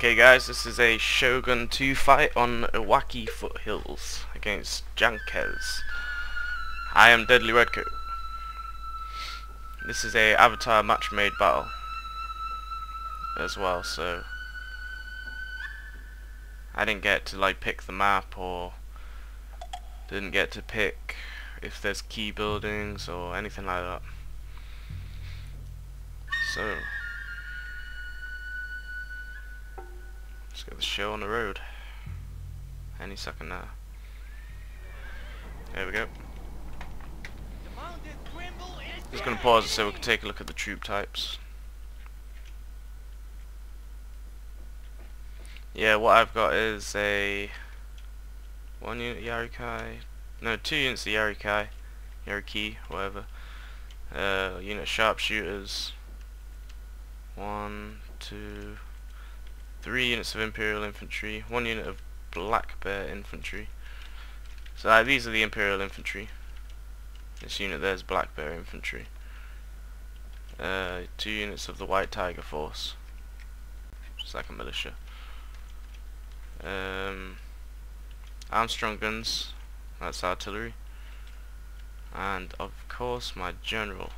Okay guys, this is a Shogun 2 fight on Iwaki Foothills against Jankes. I am Deadly Redcoat. This is a Avatar match made battle as well, so I didn't get to like pick the map or didn't get to pick if there's key buildings or anything like that. So let's get the show on the road any second now. There we go. Just gonna pause it so we can take a look at the troop types. Yeah, what I've got is a 1 unit Yarikai, no, 2 units of Yarikai, Yariki, whatever. Unit sharpshooters, 1, 2, 3 units of Imperial Infantry, 1 unit of Black Bear Infantry. So these are the Imperial Infantry. This unit there's Black Bear Infantry. 2 units of the White Tiger Force, just like a militia. Armstrong guns, that's artillery. And of course my general,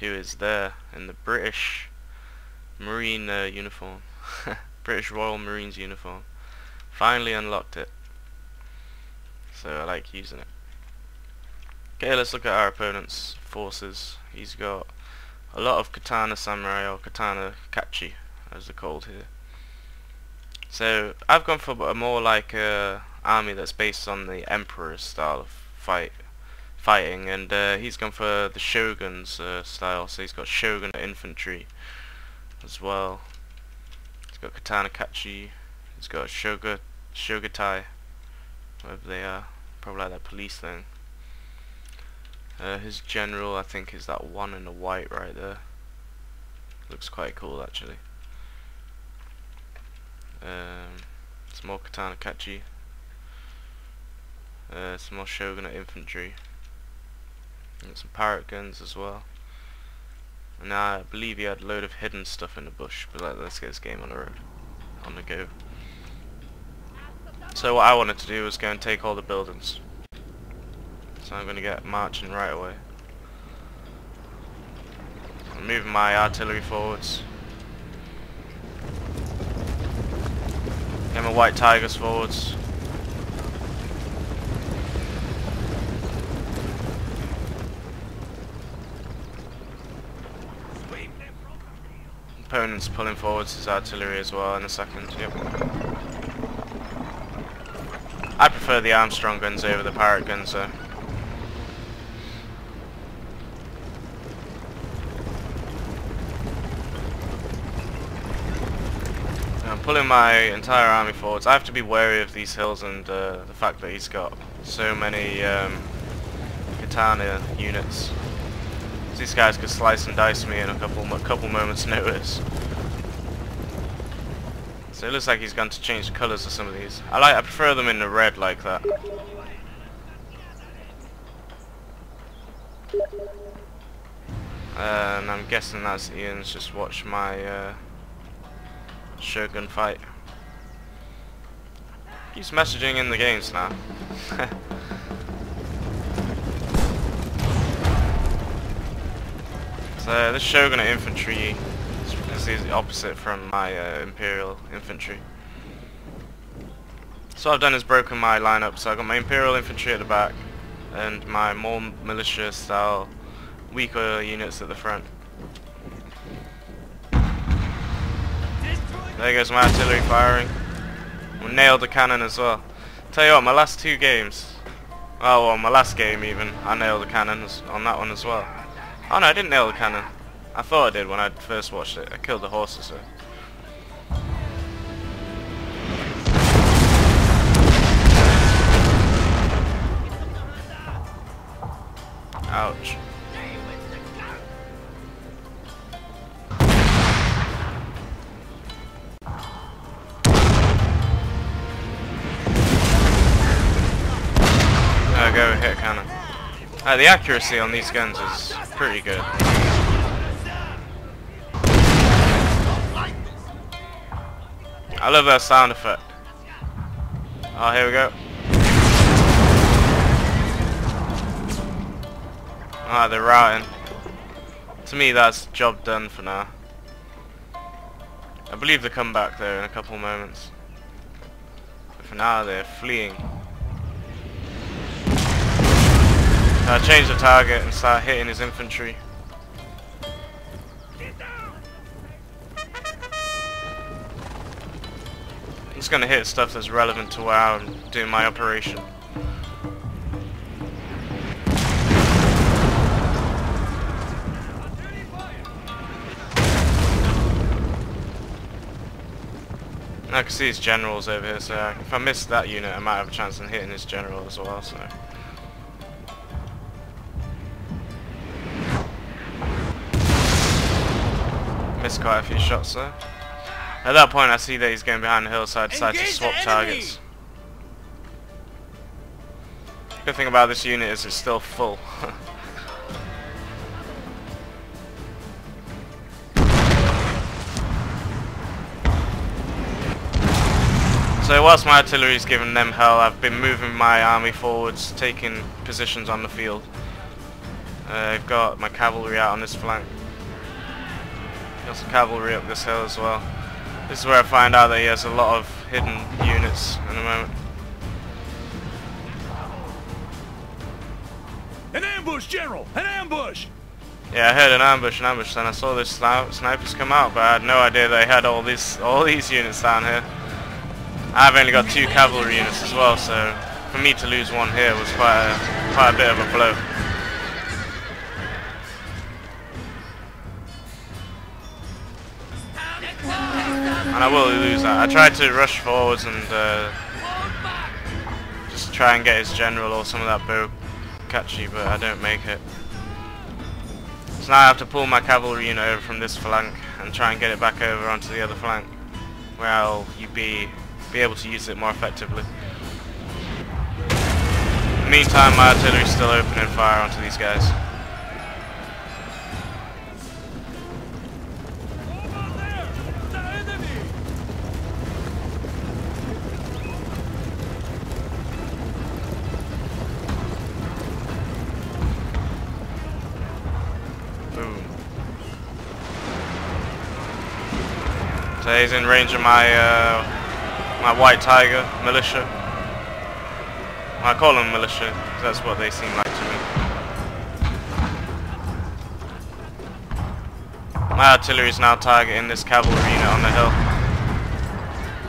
who is there in the British Marine uniform. British Royal Marines uniform. Finally unlocked it, so I like using it. Okay, let's look at our opponent's forces. He's got a lot of Katana Samurai, or Katana Kachi as they're called here. So I've gone for a more like army that's based on the Emperor's style of fighting, and he's gone for the Shogun's style. So he's got Shogunate Infantry as well. He's got Katana Kachi. He's got Shogitai, whatever they are, probably like that police thing. His general, I think, is that one in the white right there. Looks quite cool, actually. Some more Katana Kachi, some more Shogunate Infantry, and some parrot guns as well. And I believe he had a load of hidden stuff in the bush, but let's get this game on the road, on the go. So what I wanted to do was go and take all the buildings. So I'm going to get marching right away. I'm moving my artillery forwards. Get my White Tigers forwards. Opponent's pulling forwards his artillery as well in a second. Yep. I prefer the Armstrong guns over the parrot guns though. Pulling my entire army forwards. I have to be wary of these hills and the fact that he's got so many katana units. These guys could slice and dice me in a couple moments' notice. So it looks like he's going to change the colours of some of these. I prefer them in the red like that. And I'm guessing that's Ian's just watched my Shogun fight. Keeps messaging in the games now. So this Shogunate Infantry is the opposite from my Imperial Infantry. So what I've done is broken my lineup. So I've got my Imperial Infantry at the back and my more militia style weaker units at the front. There goes my artillery firing. We nailed the cannon as well. Tell you what, my last two games, oh well, my last game even, I nailed the cannons on that one as well. Oh no, I didn't nail the cannon. I thought I did when I first watched it. I killed the horses though. Ouch. Go hit a cannon. The accuracy on these guns is pretty good. I love that sound effect. Oh, here we go. Ah, they're routing. To me, that's job done for now. I believe they come back though in a couple moments. But for now, they're fleeing. I change the target and start hitting his infantry. I'm just going to hit stuff that's relevant to where I'm doing my operation. I can see his generals over here, so if I miss that unit, I might have a chance in hitting his general as well. So. Missed quite a few shots there. At that point, I see that he's going behind the hillside, so I decide to swap targets. Good thing about this unit is it's still full. So whilst my artillery is giving them hell, I've been moving my army forwards, taking positions on the field. I've got my cavalry out on this flank. Got some cavalry up this hill as well. This is where I find out that he has a lot of hidden units at the moment. An ambush, General! An ambush! Yeah, I heard an ambush, then I saw those snipers come out, but I had no idea they had all these units down here. I've only got 2 cavalry units as well, so for me to lose one here was quite a bit of a blow. And I will lose that. I tried to rush forwards and just try and get his general or some of that Bow Kachi, but I don't make it. So now I have to pull my cavalry unit over from this flank and try and get it back over onto the other flank, where I'll be able to use it more effectively. In the meantime, my artillery's still opening fire onto these guys. So he's in range of my my White Tiger militia. I call them militia because that's what they seem like to me. My artillery is now targeting this cavalry unit on the hill.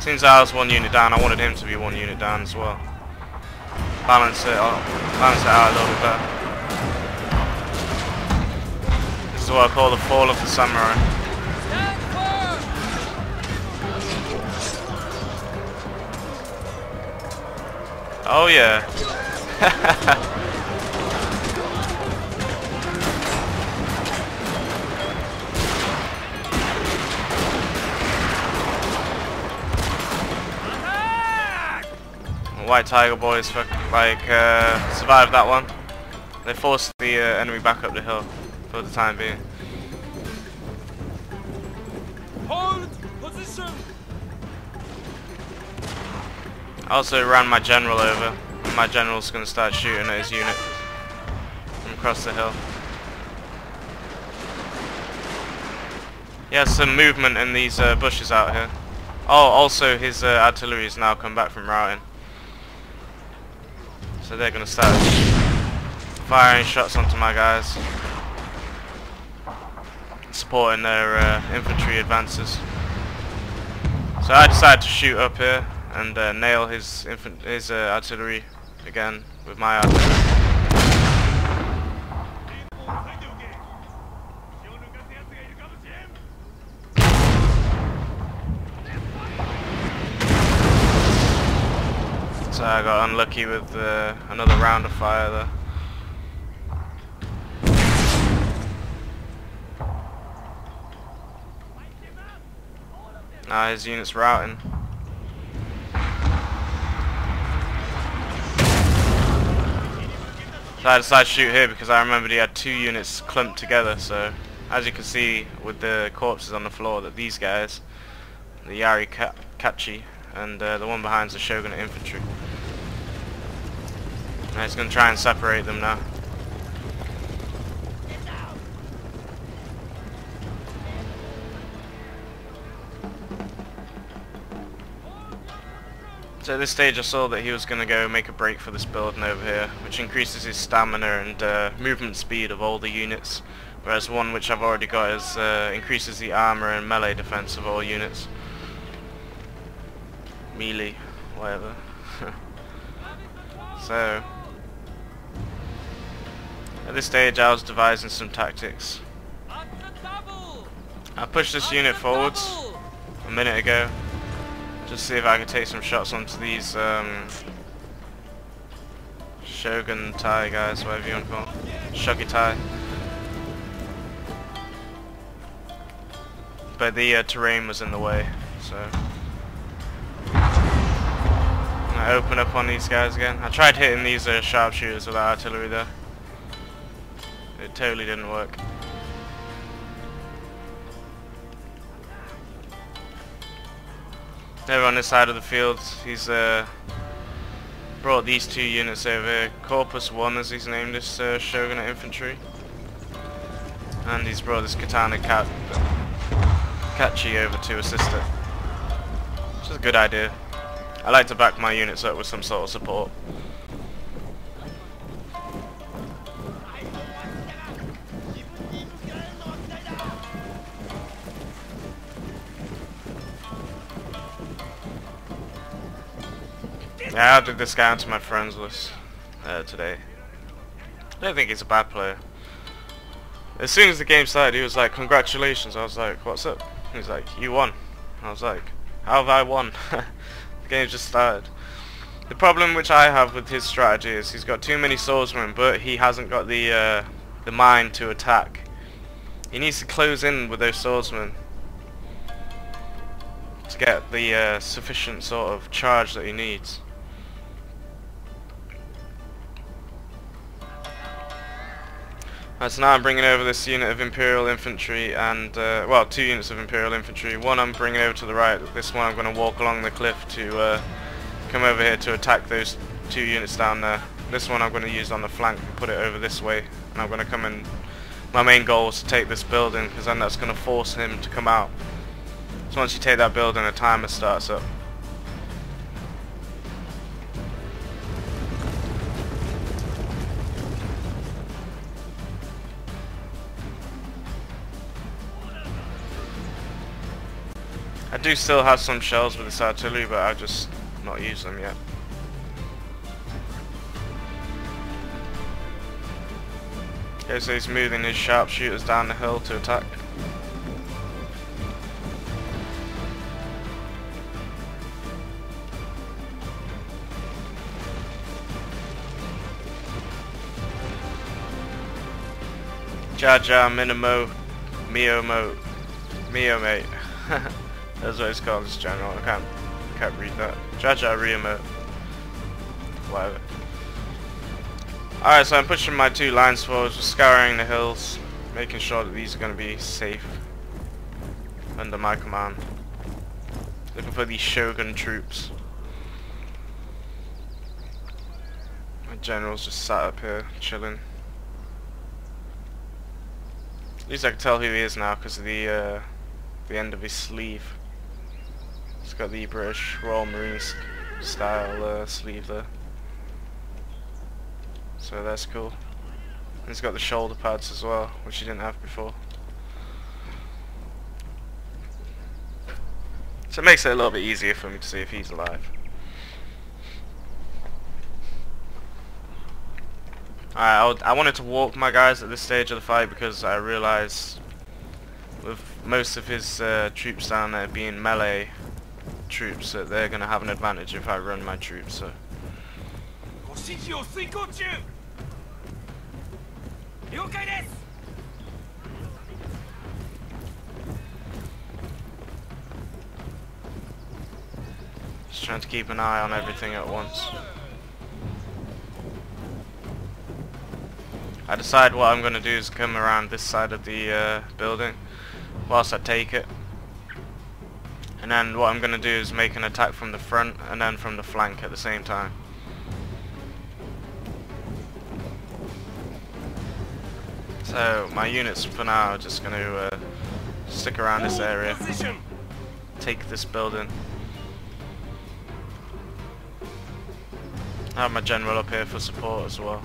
Since I was one unit down, I wanted him to be one unit down as well. Balance it out a little bit. This is what I call the fall of the samurai. Oh yeah. White Tiger boys survived that one. They forced the enemy back up the hill for the time being. Hold position. I also ran my general over, and my general's going to start shooting at his unit from across the hill. He has some movement in these bushes out here. Oh, also his artillery has now come back from routing. So they're going to start firing shots onto my guys, supporting their infantry advances. So I decided to shoot up here and nail his artillery again with my artillery. So I got unlucky with another round of fire there. Now his unit's routing. So I decided to shoot here because I remembered he had 2 units clumped together, so as you can see with the corpses on the floor that these guys, the Yari Kachi, and the one behind is the Shogunate Infantry. And it's going to try and separate them now. So at this stage I saw that he was going to go make a break for this building over here, which increases his stamina and movement speed of all the units, whereas one which I've already got is increases the armor and melee defense of all units. Melee, whatever. So at this stage I was devising some tactics. I pushed this unit forwards a minute ago. Just see if I can take some shots onto these Shogitai guys, whatever you want to call them. Shogitai. But the terrain was in the way, so I open up on these guys again. I tried hitting these sharpshooters with artillery there. It totally didn't work. Over on this side of the field, he's brought these two units over here. Corpus 1, as he's named this Shogunate Infantry, and he's brought this Katana Kachi over to assist it, which is a good idea. I like to back my units up with some sort of support. Yeah, I added this guy onto my friends list today. I don't think he's a bad player. As soon as the game started, he was like, "Congratulations." I was like, "What's up?" He was like, "You won." I was like, "How have I won?" The game just started. The problem which I have with his strategy is he's got too many swordsmen, but he hasn't got the mind to attack. He needs to close in with those swordsmen to get the sufficient sort of charge that he needs. Right, so now I'm bringing over this unit of Imperial Infantry and, well, two units of Imperial Infantry. One I'm bringing over to the right, this one I'm going to walk along the cliff to come over here to attack those two units down there. This one I'm going to use on the flank and put it over this way, and I'm going to come in. My main goal is to take this building, because then that's going to force him to come out. So once you take that building, a timer starts up. I do still have some shells with this artillery, but I've just not used them yet. Okay, so he's moving his sharpshooters down the hill to attack. Jaja Minimo Mio mate. That's what it's called, this general. I can't read that. Jaja Riomo. Whatever. Alright, so I'm pushing my two lines forward, just scouring the hills, making sure that these are going to be safe under my command. Looking for these Shogun troops. My general's just sat up here, chilling. At least I can tell who he is now because of the end of his sleeve. It's got the British Royal Marines style sleeve there, so that's cool. And he's got the shoulder pads as well, which he didn't have before. So it makes it a little bit easier for me to see if he's alive. I wanted to walk my guys at this stage of the fight because I realised with most of his troops down there being melee troops that they're going to have an advantage if I run my troops. So just trying to keep an eye on everything at once. I decide what I'm going to do is come around this side of the building whilst I take it. and then what I'm going to do is make an attack from the front and then from the flank at the same time. So my units for now are just going to stick around this area, take this building. I have my general up here for support as well.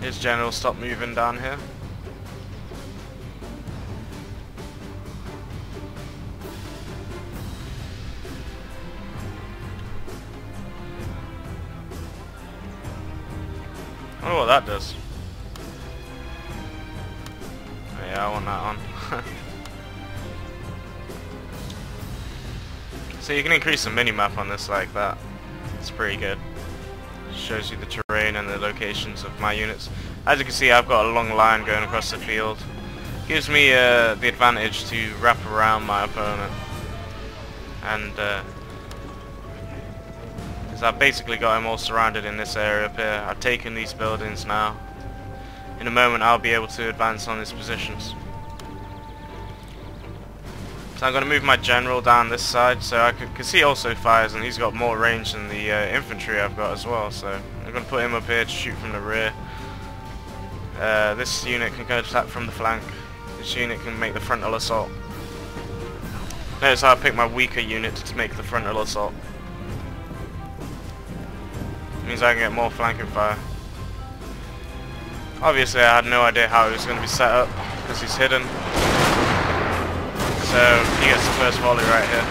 His general stopped moving down here. I wonder what that does. Oh yeah, I want that on. So you can increase the minimap on this like that. It's pretty good. Shows you the terrain and the locations of my units. As you can see, I've got a long line going across the field. Gives me the advantage to wrap around my opponent, and because I've basically got him all surrounded in this area up here. I've taken these buildings now. In a moment I'll be able to advance on these positions. So I'm going to move my general down this side, so I can see also fires, and he's got more range than the infantry I've got as well, so I'm going to put him up here to shoot from the rear. This unit can go attack from the flank. This unit can make the frontal assault. Notice how I picked my weaker unit to make the frontal assault. It means I can get more flanking fire. Obviously I had no idea how he was going to be set up, because he's hidden. So he gets the first volley right here.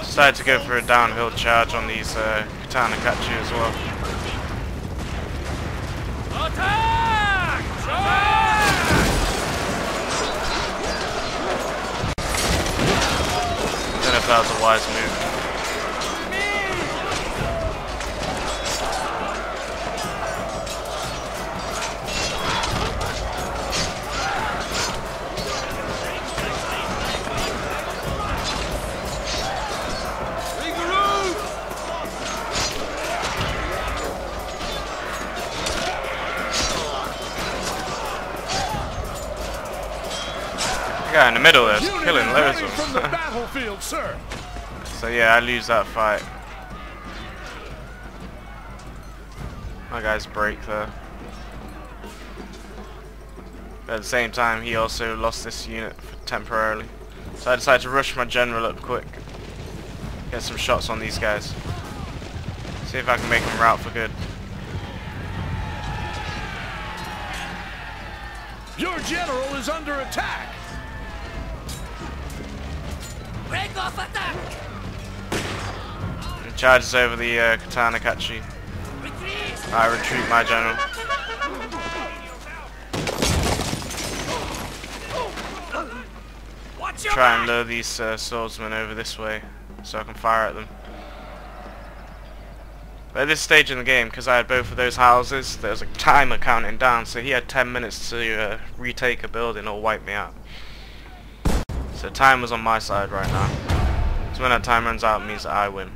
Decided to go for a downhill charge on these Katana Kachi as well. That was a wise move. The guy in the middle is killing loads of them. Battlefield, sir. So yeah, I lose that fight. My guys break there. But at the same time, he also lost this unit temporarily. So I decided to rush my general up quick. Get some shots on these guys. See if I can make them rout for good. Your general is under attack. Break off attack! And charges over the Katana Kachi. I retreat my general. Try and lure these swordsmen over this way so I can fire at them. But at this stage in the game, because I had both of those houses, there was a timer counting down, so he had 10 minutes to retake a building or wipe me out. So time was on my side right now. So when that time runs out, it means that I win.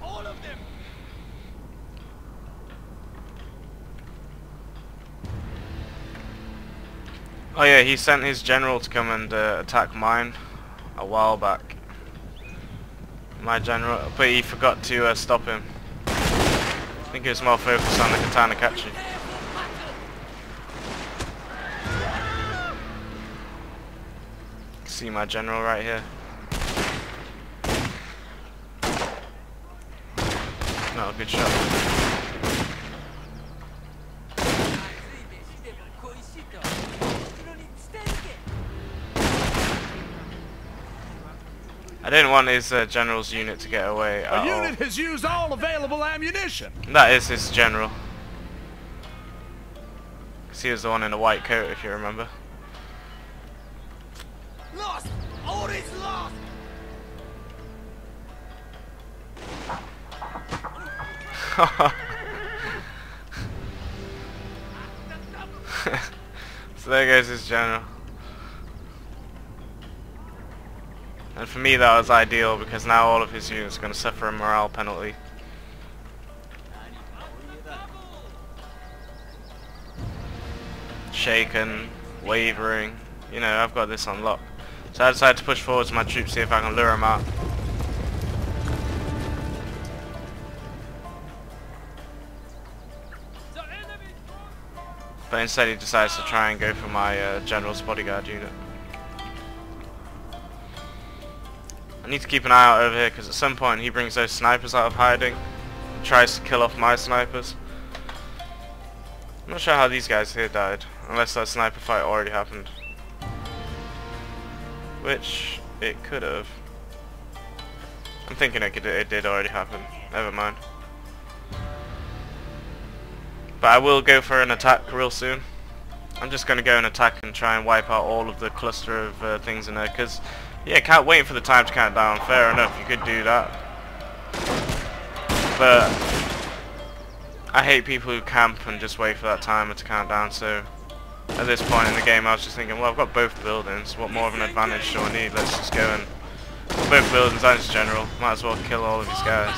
Oh yeah, he sent his general to come and attack mine a while back. My general, but he forgot to stop him. I think he was more focused on the Katana Kachi. See my general right here. Not a good shot. I didn't want his general's unit to get away. A unit has used all available ammunition. That is his general. Because he was the one in the white coat, if you remember. Lost! All is lost! So that guy's his general. And for me that was ideal because now all of his units are going to suffer a morale penalty. Shaken, wavering, you know, I've got this on lock. So I decided to push forward to my troops, see if I can lure them out. But instead he decides to try and go for my general's bodyguard unit. I need to keep an eye out over here because at some point he brings those snipers out of hiding and tries to kill off my snipers. I'm not sure how these guys here died, unless that sniper fight already happened. Which, it could have. I'm thinking it did already happen. Never mind. But I will go for an attack real soon. I'm just going to go and attack and try and wipe out all of the cluster of things in there. Because, yeah, can't wait for the time to count down. Fair enough, you could do that. But I hate people who camp and just wait for that timer to count down, so at this point in the game I was just thinking, well, I've got both buildings, what more of an advantage do I need? Let's just go and both buildings and his general, might as well kill all of these guys.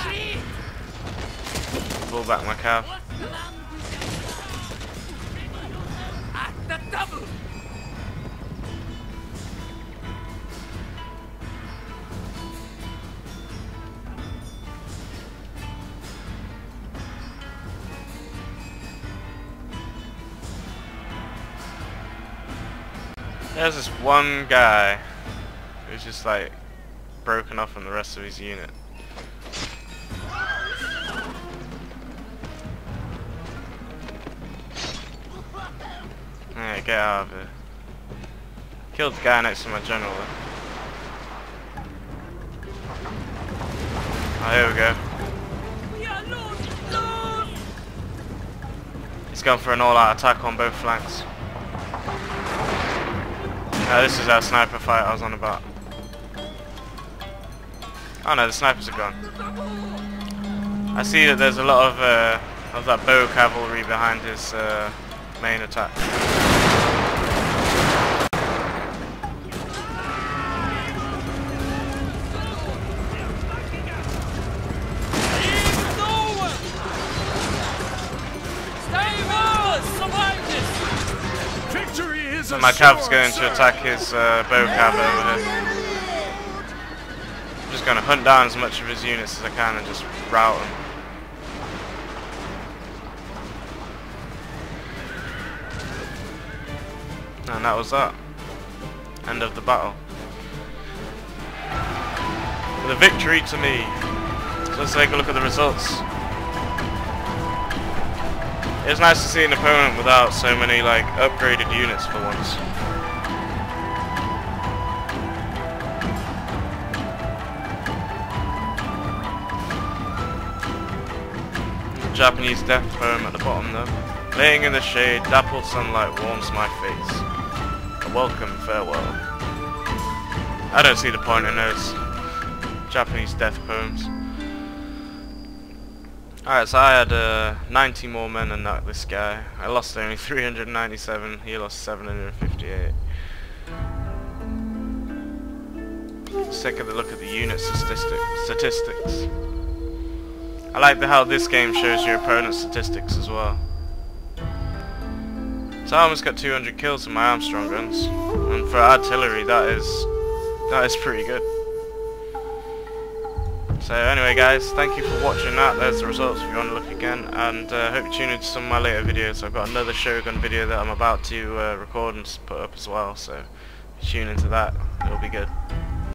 Pull back my calf. There's this one guy who's just like broken off from the rest of his unit. Alright, get out of here. Killed the guy next to my general. Oh, here we go. He's gone for an all-out attack on both flanks. No, this is our sniper fight I was on about. Oh no, the snipers are gone. I see that there's a lot of that bow cavalry behind his main attack. So my cav's going to attack his bow cav over here. I'm just going to hunt down as much of his units as I can and just rout them. And that was that. End of the battle. The victory to me. So let's take a look at the results. It was nice to see an opponent without so many like upgraded units for once. The Japanese death poem at the bottom though. Laying in the shade, dappled sunlight warms my face. A welcome farewell. I don't see the point in those Japanese death poems. Alright, so I had 90 more men than this guy. I lost only 397, he lost 758. Sick of the look at the unit statistics. I like how this game shows your opponent's statistics as well. So I almost got 200 kills in my Armstrong guns. And for artillery, that is pretty good. So anyway guys, thank you for watching that, there's the results if you want to look again, and I hope you tune into some of my later videos. I've got another Shogun video that I'm about to record and put up as well, so tune into that, it'll be good.